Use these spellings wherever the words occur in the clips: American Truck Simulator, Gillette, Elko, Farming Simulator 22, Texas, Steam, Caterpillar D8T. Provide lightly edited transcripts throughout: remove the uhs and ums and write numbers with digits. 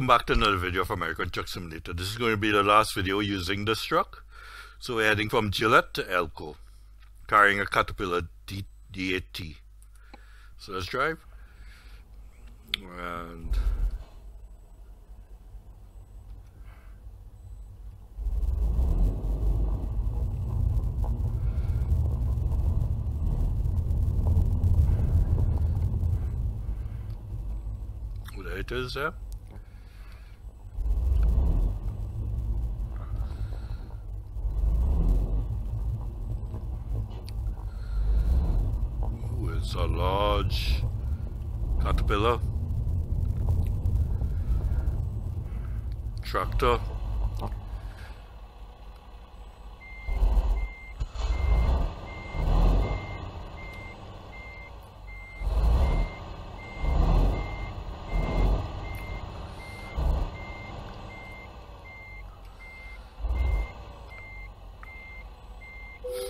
Welcome back to another video of American Truck Simulator. This is going to be the last video using this truck. So we're heading from Gillette to Elko, carrying a Caterpillar D8T. So let's drive. And there it is there. It's a large Caterpillar tractor.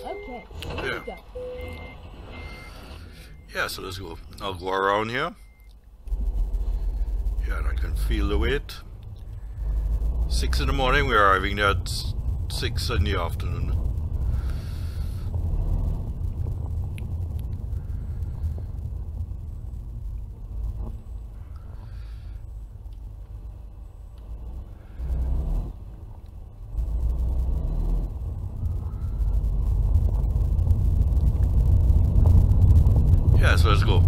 Okay. Yeah. Go. Yeah, so let's go. I'll go around here. Yeah, and I can feel the weight. 6 in the morning, we're arriving there at 6 in the afternoon. Yes, let's go.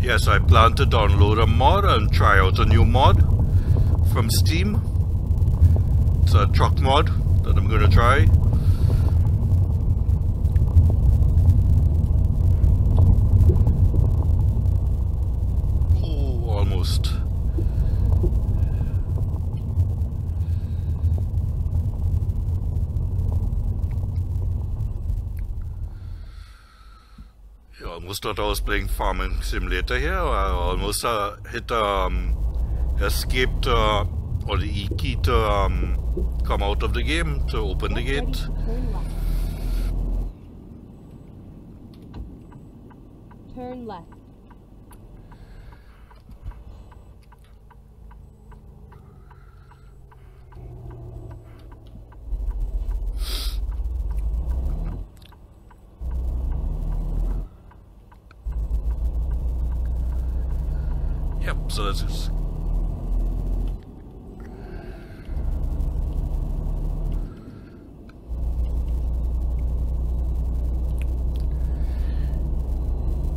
Yes, I plan to download a mod and try out a new mod from Steam. It's a truck mod that I'm gonna try. Yeah, almost thought I was playing Farming Simulator here. I almost hit escaped or the E key to come out of the game to open the gate. Turn left. Yep, so that's it.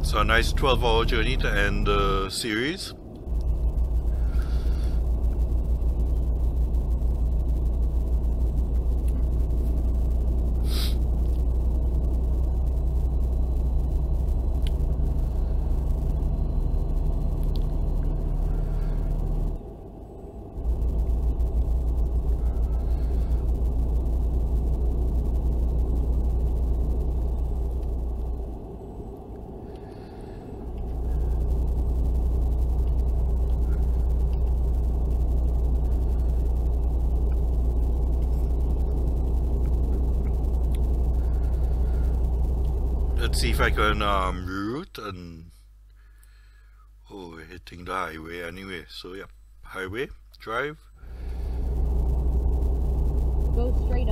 So a nice 12-hour journey to end the series. Let's see if I can route and we're hitting the highway anyway. So yeah, highway, drive. Go straight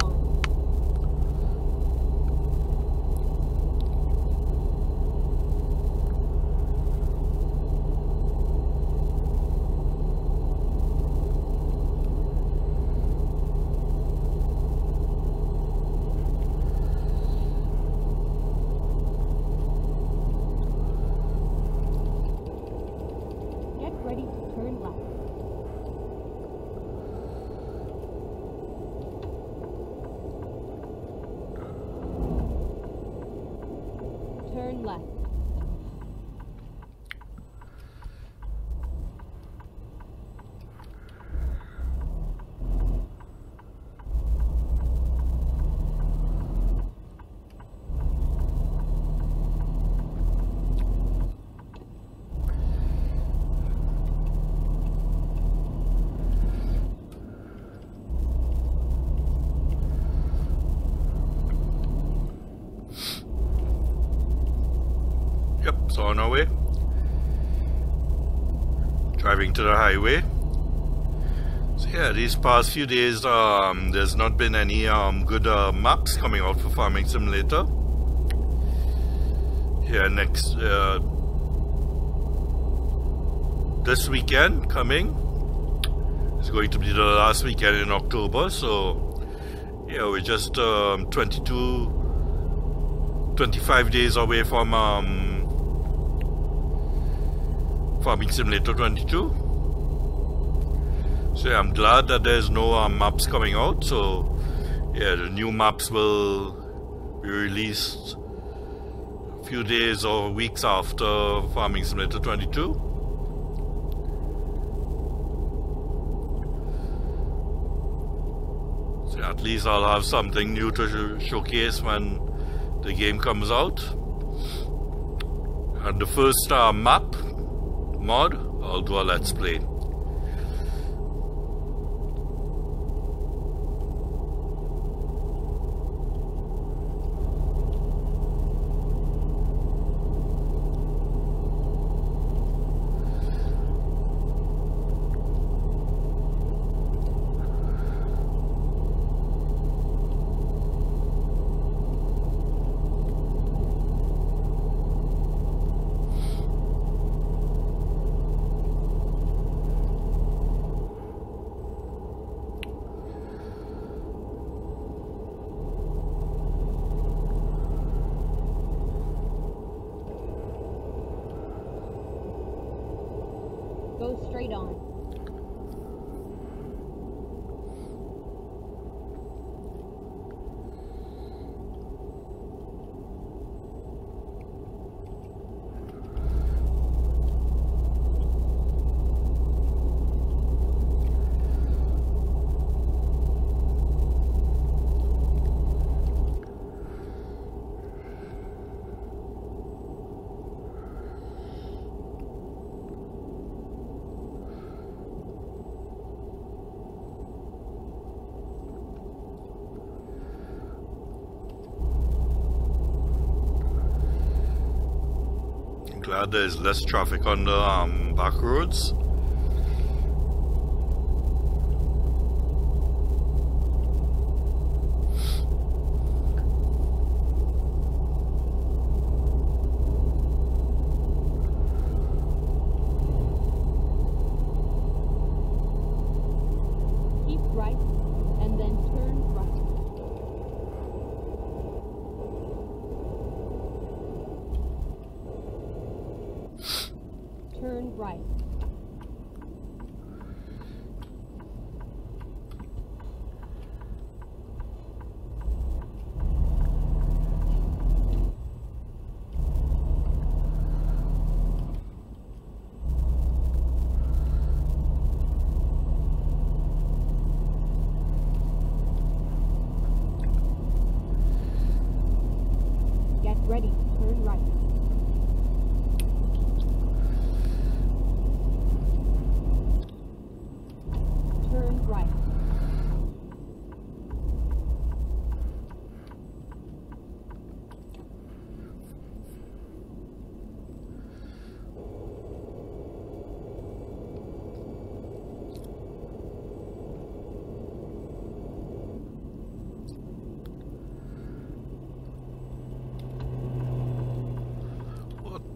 highway. Driving to the highway. So yeah, these past few days there's not been any good maps coming out for Farming Simulator. Yeah, next this weekend coming is going to be the last weekend in October, so yeah, we're just 25 days away from Farming Simulator 22. So yeah, I'm glad that there's no maps coming out. So yeah, the new maps will be released a few days or weeks after Farming Simulator 22. So yeah, at least I'll have something new to showcase when the game comes out. And the first map mod, I'll do a let's play. Straight on. Glad there's less traffic on the back roads. Keep right and then turn right. Turn right. Get ready. Turn right.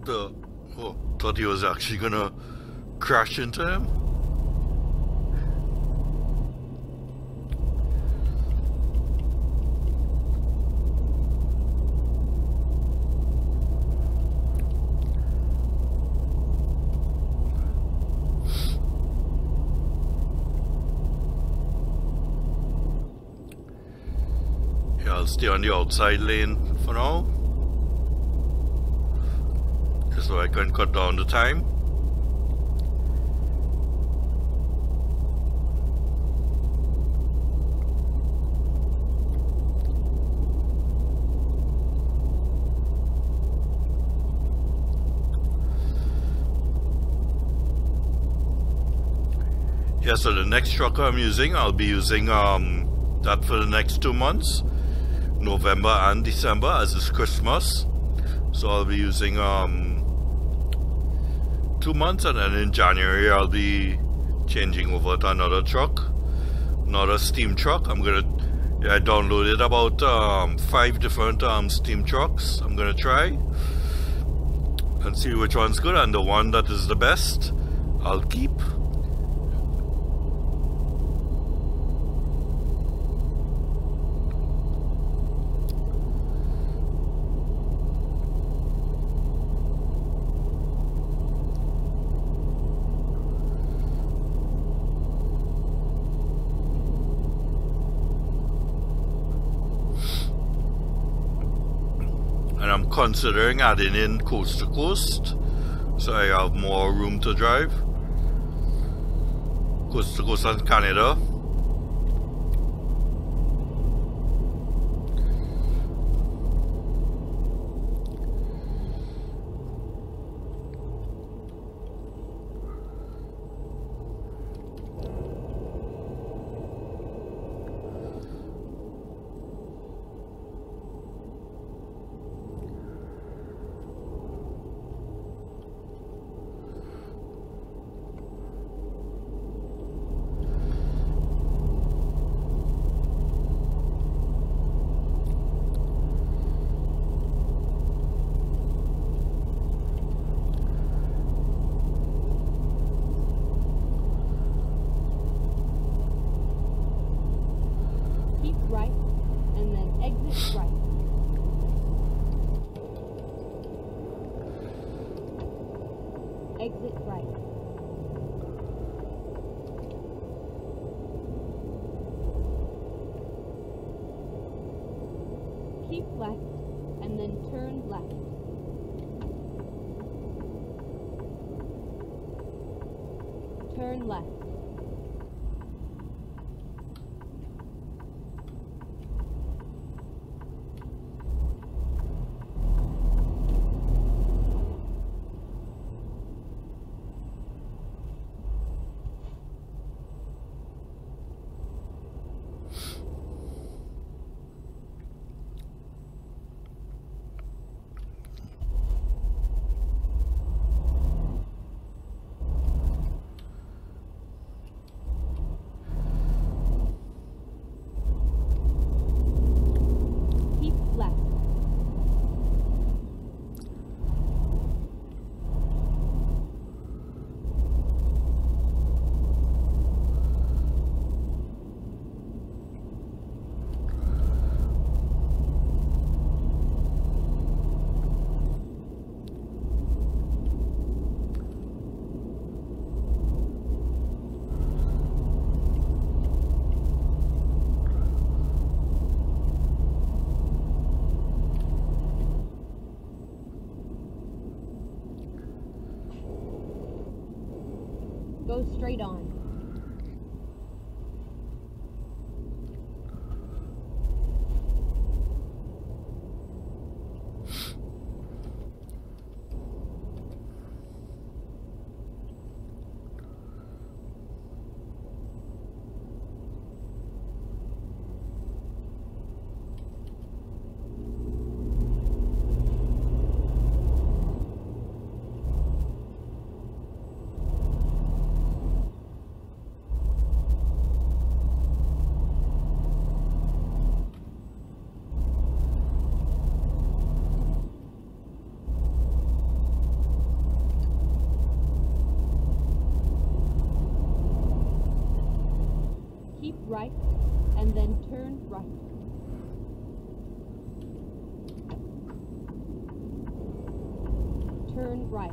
Oh, thought he was actually gonna crash into him. Yeah, I'll stay on the outside lane for now, so I can cut down the time. Yeah, so the next trucker I'm using, I'll be using that for the next 2 months, November and December, as it's Christmas. So I'll be using 2 months, and then in January I'll be changing over to another truck, another Steam truck. I downloaded about 5 different Steam trucks. I'm gonna try and see which one's good, and the one that is the best I'll keep. Considering adding in coast to coast, so I have more room to drive. Coast to coast and Canada. Go straight on. Right, and then turn right. Turn right.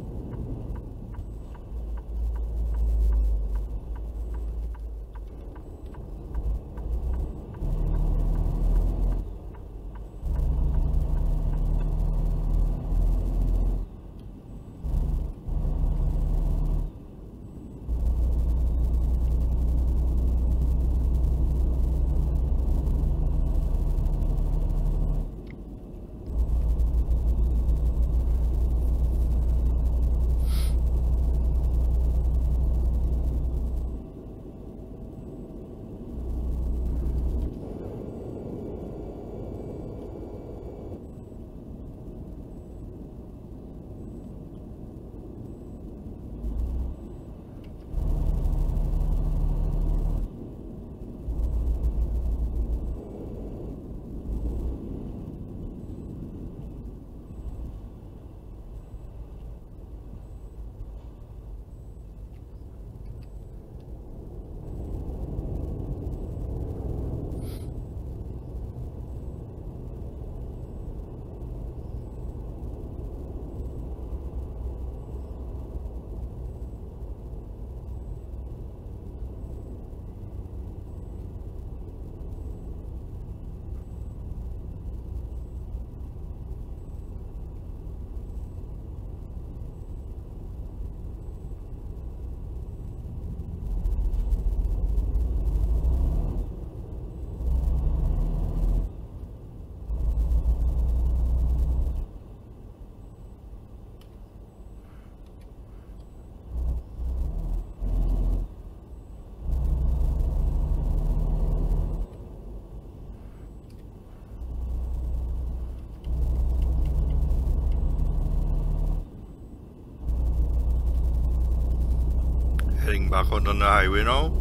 getting back on the highway now.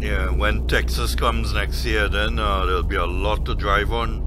Yeah, when Texas comes next year, then there'll be a lot to drive on.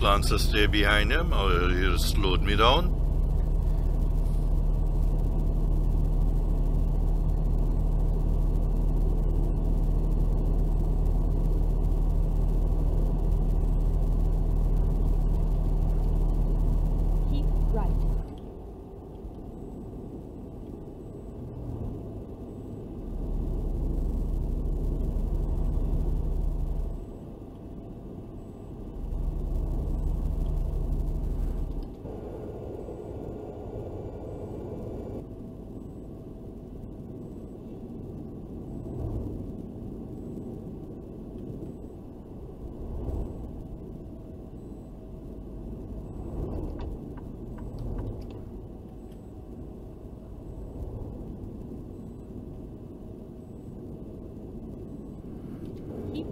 Plans to stay behind him, or he slowed me down. Keep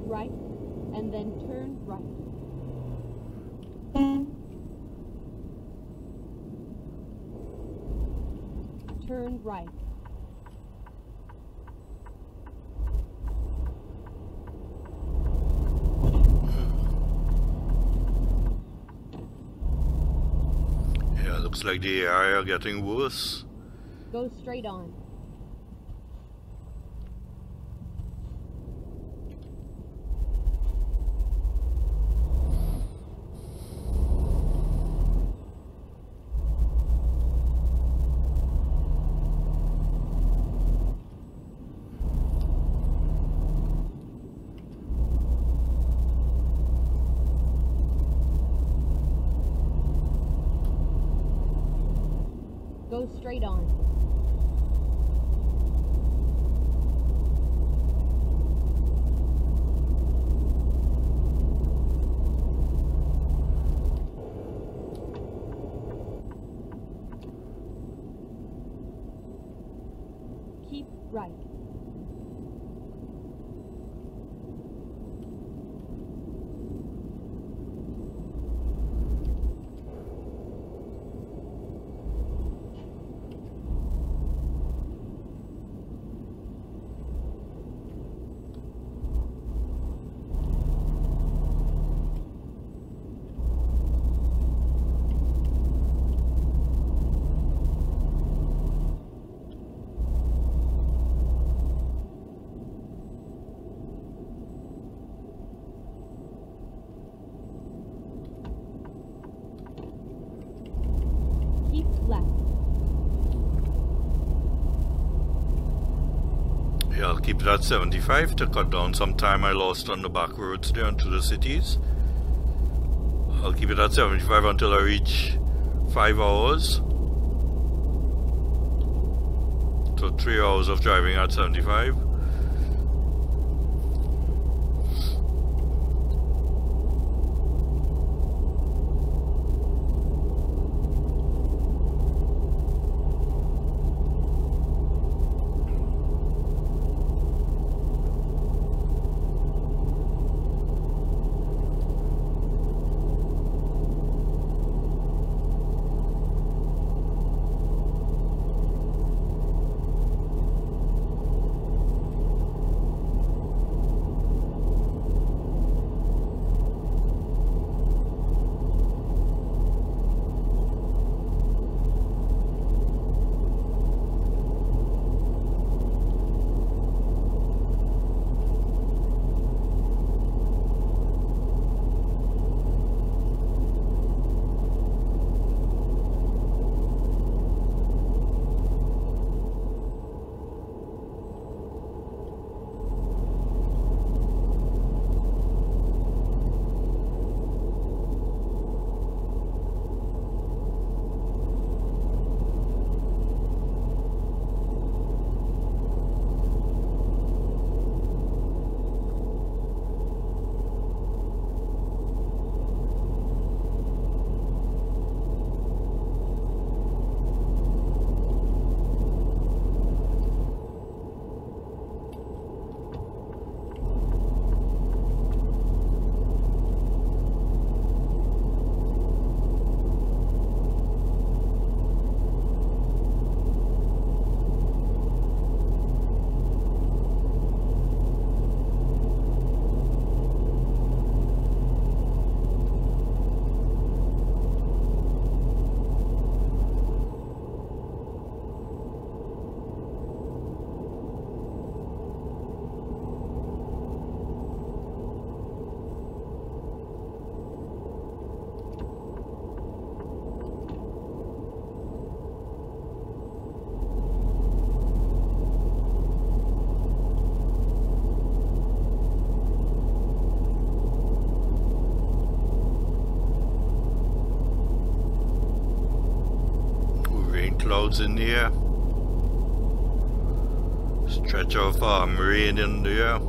right. Looks like the air are getting worse. Go straight on. Go straight on. Keep right. Keep that 75 to cut down some time I lost on the back roads there into the cities. I'll keep it at 75 until I reach 5 hours. So 3 hours of driving at 75. Clouds in the air, stretch of rain in the air.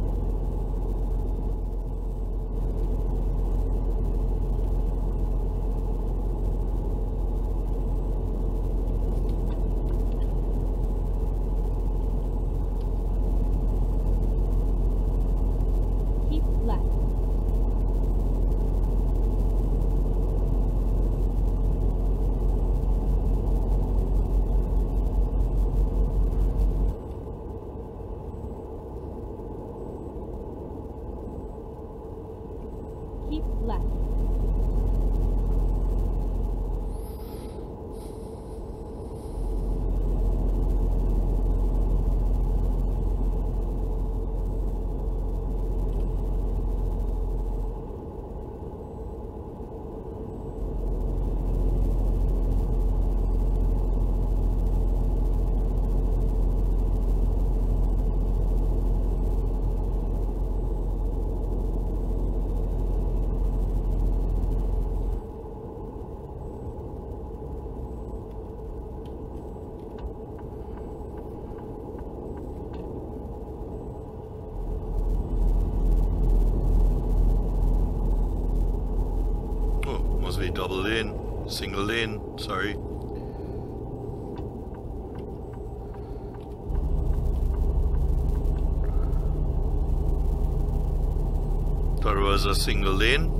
single in, sorry. Thought it was a single lane.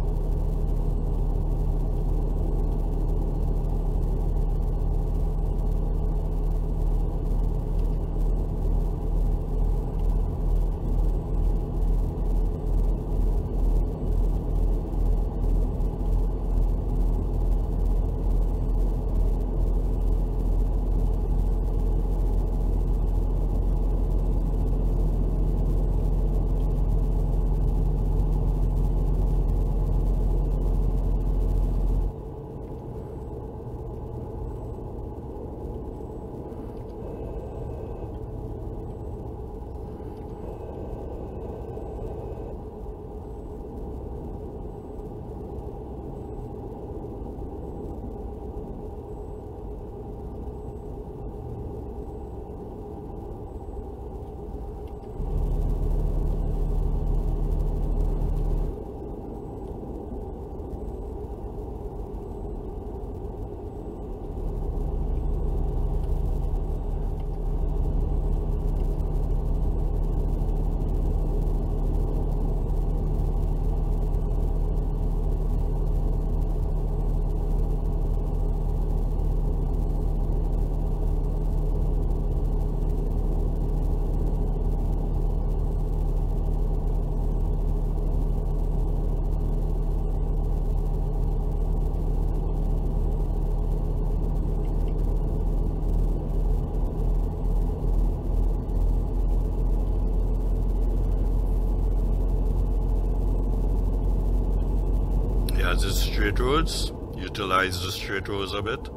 Just straight roads, utilize the straight roads a bit.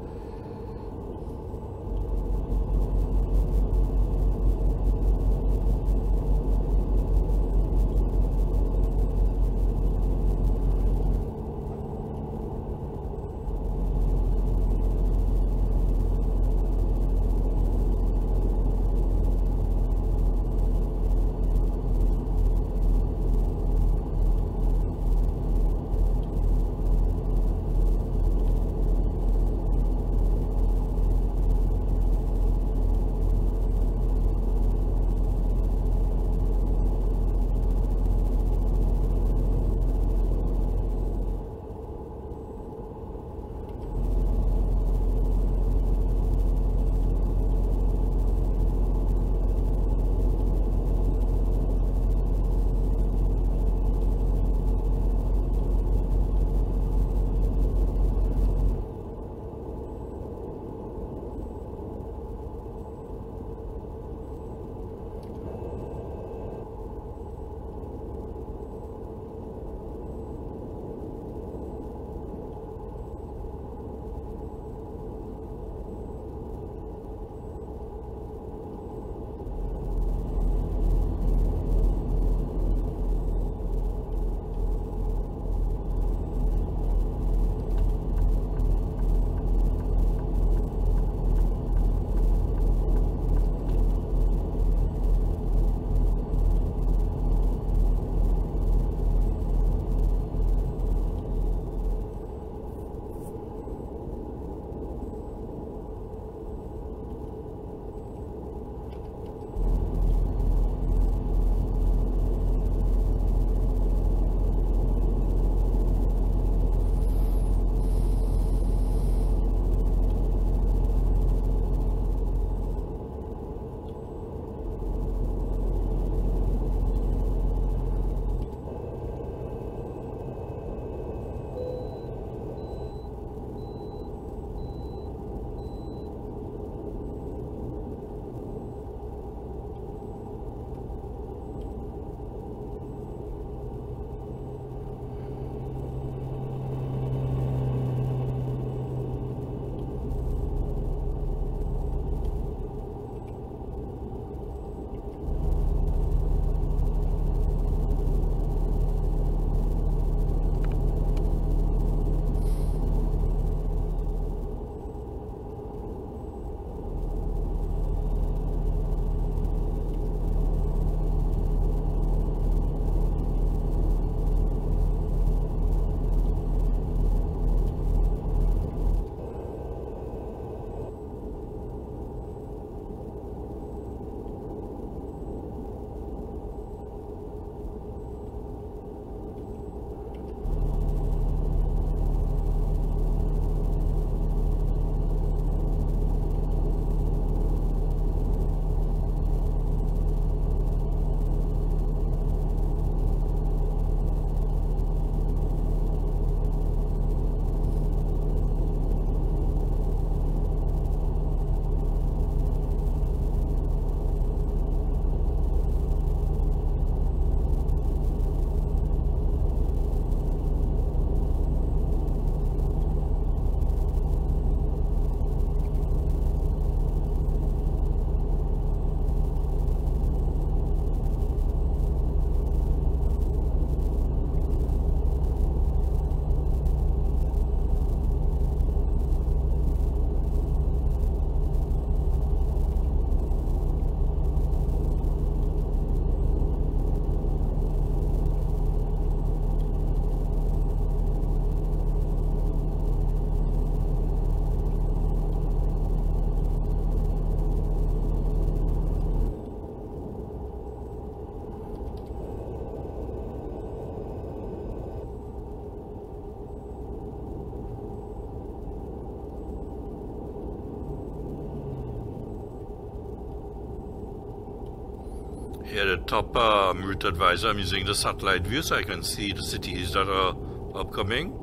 Yeah, the top route advisor, I'm using the satellite view so I can see the cities that are upcoming.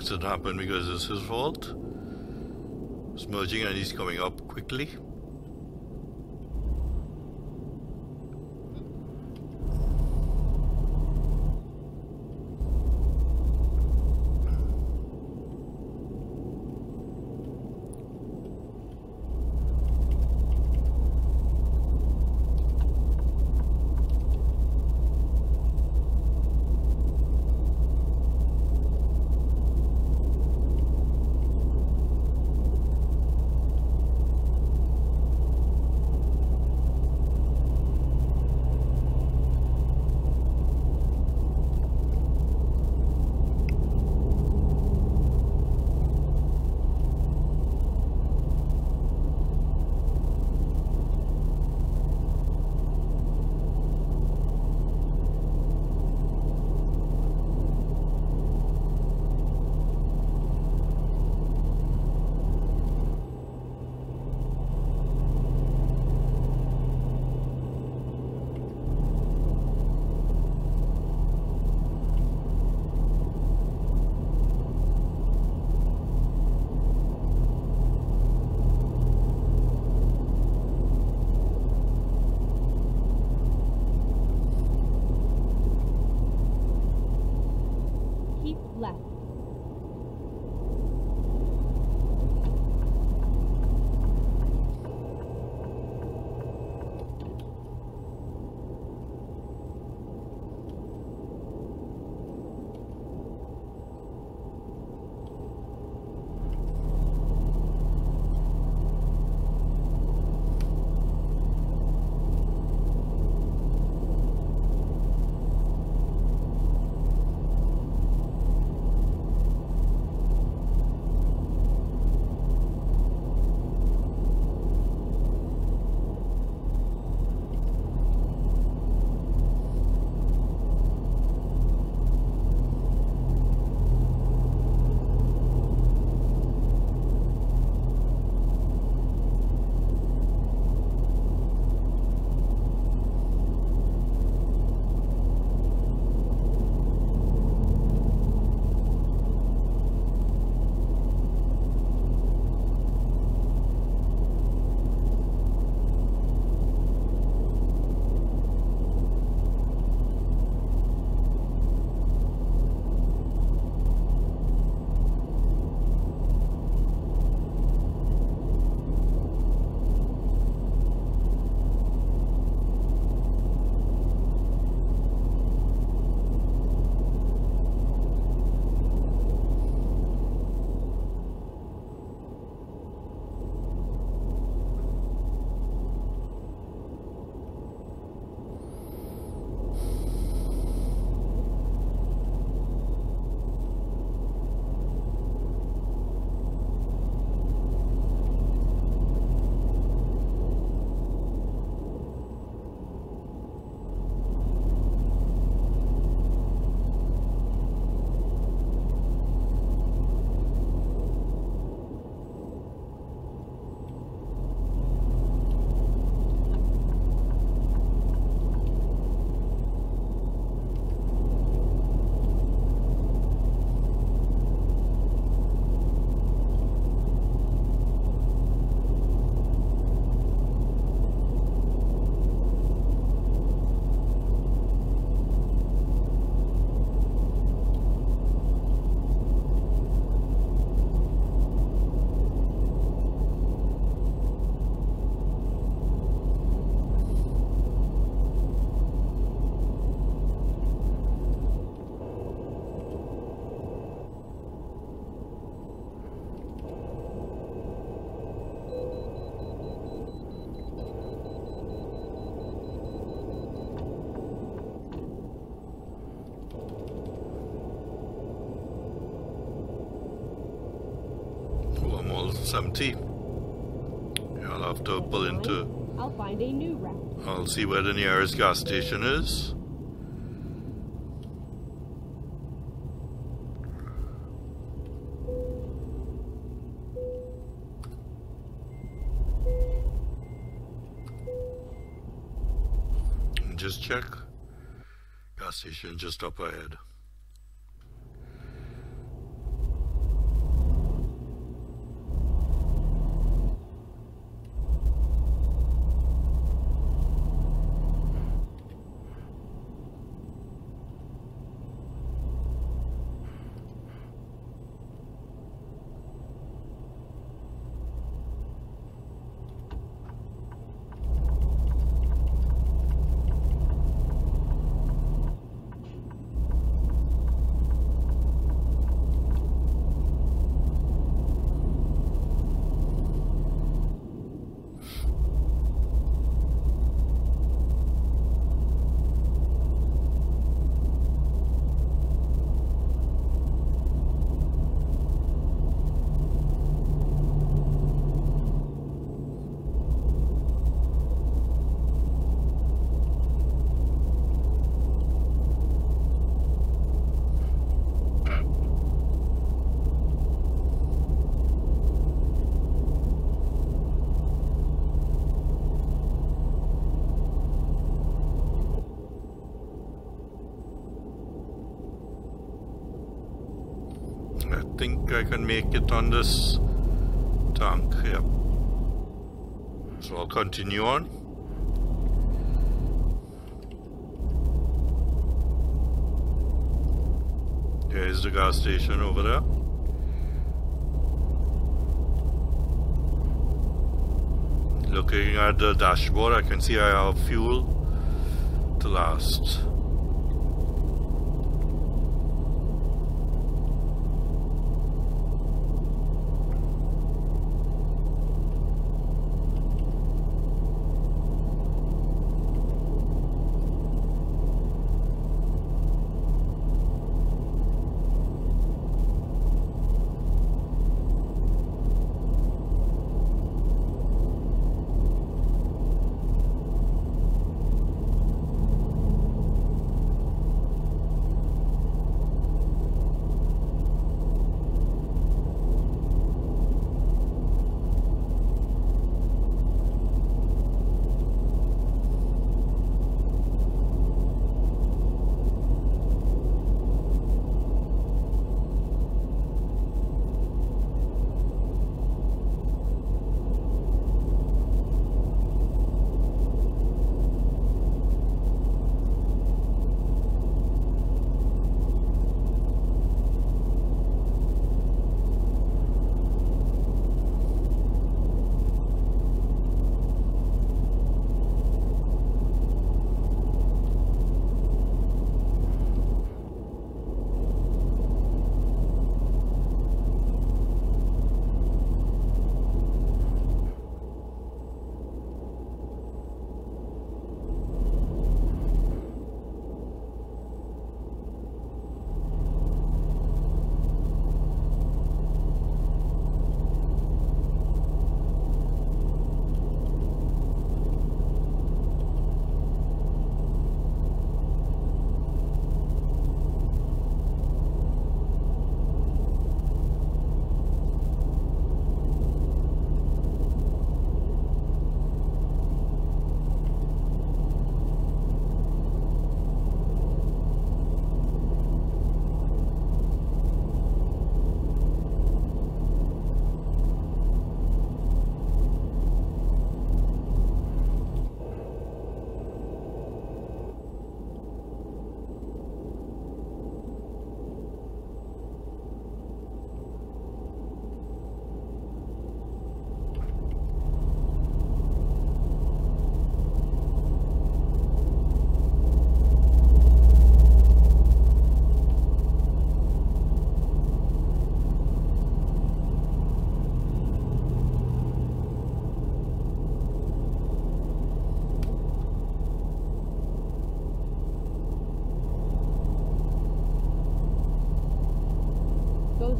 Didn't happen because it's his fault. It's merging and he's coming up quickly. 17. I'll have to pull into... I'll find a new route. I'll see where the nearest gas station is. Just check. Gas station just up ahead. I think I can make it on this tank here. So I'll continue on. There is the gas station over there. Looking at the dashboard, I can see I have fuel to last.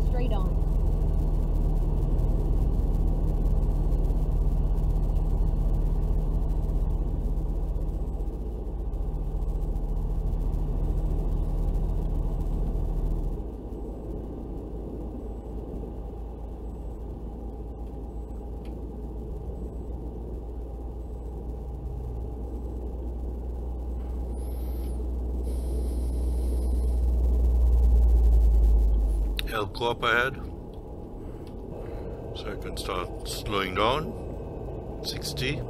Straight on. Elko up ahead. So I can start slowing down. 60.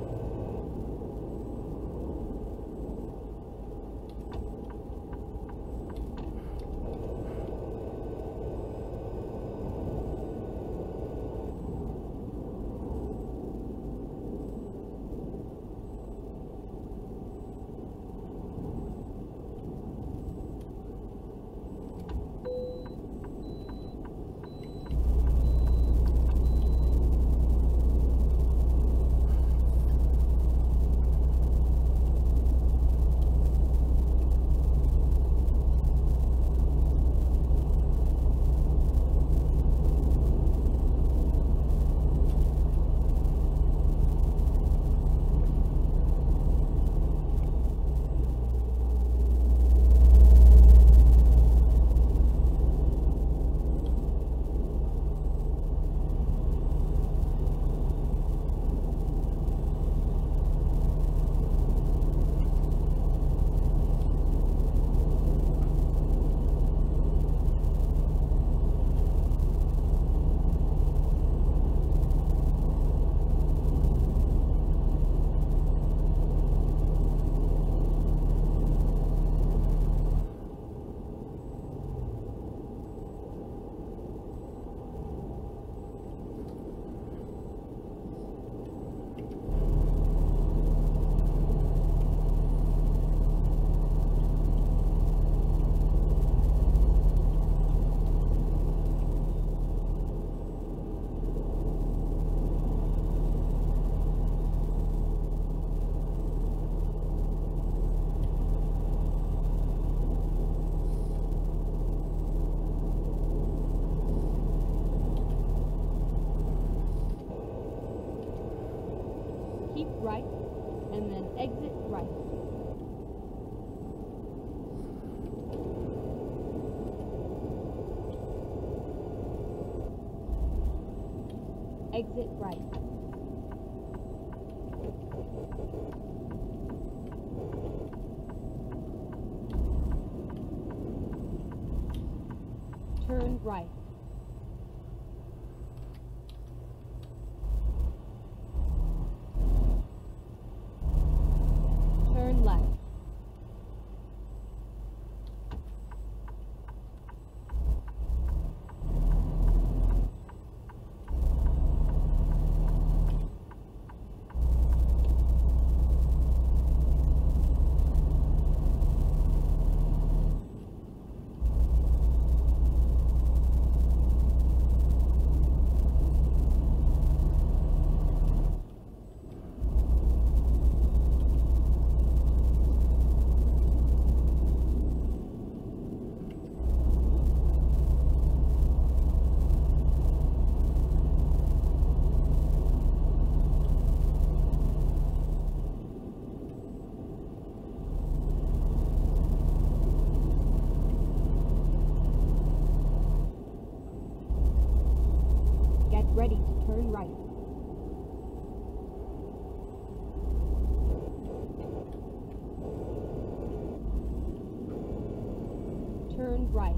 Exit right. Turn right. Turn left. Ready to turn right. Turn right.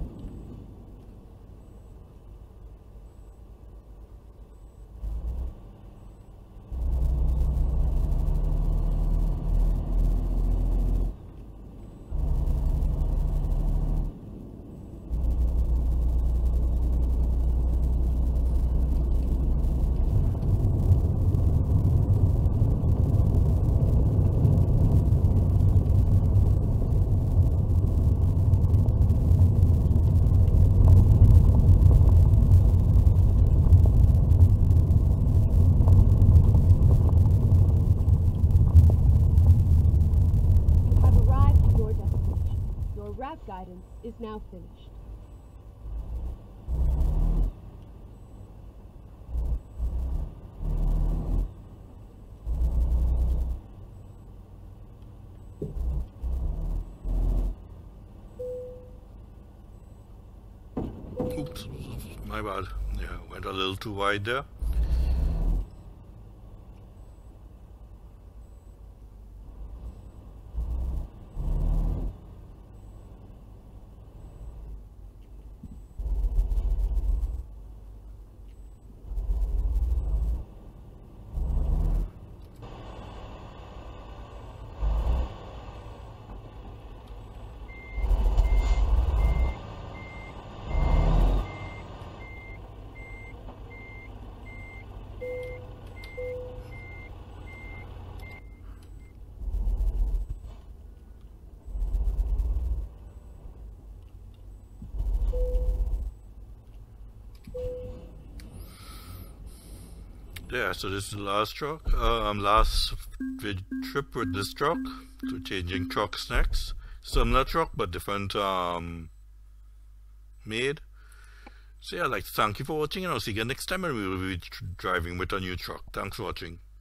Guidance is now finished. Oops, my bad. Yeah, went a little too wide there. Yeah, so this is the last truck. Last trip with this truck. So changing trucks next. Similar truck, but different made. So yeah, I'd like to thank you for watching, and I'll see you again next time when we will be driving with a new truck. Thanks for watching.